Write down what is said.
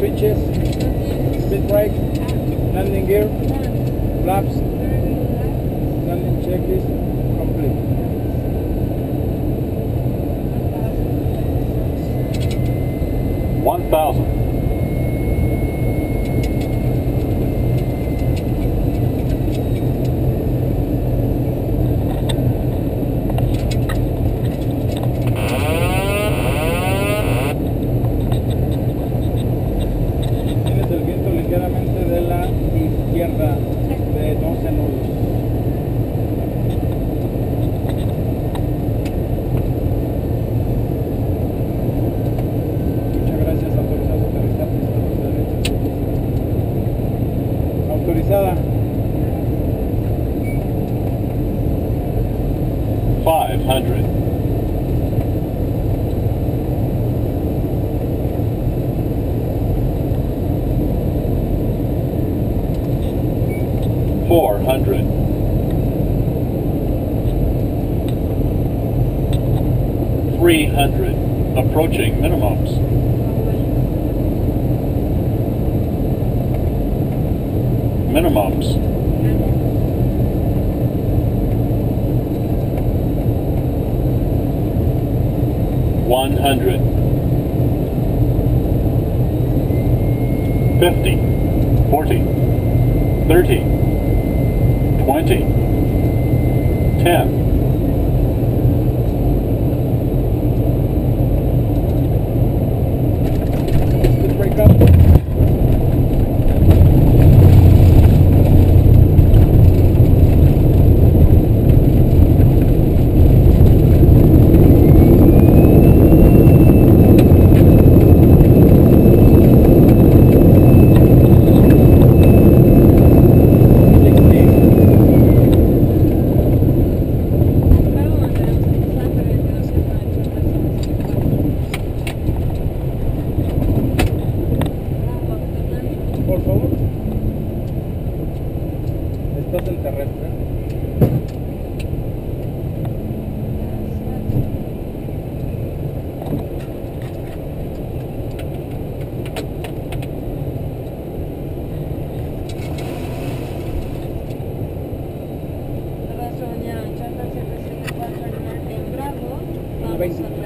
switches, speed brake, landing gear, flaps, landing checklist complete. Approaching minimums. 100, 50, 40, 30, 20, 10. 20.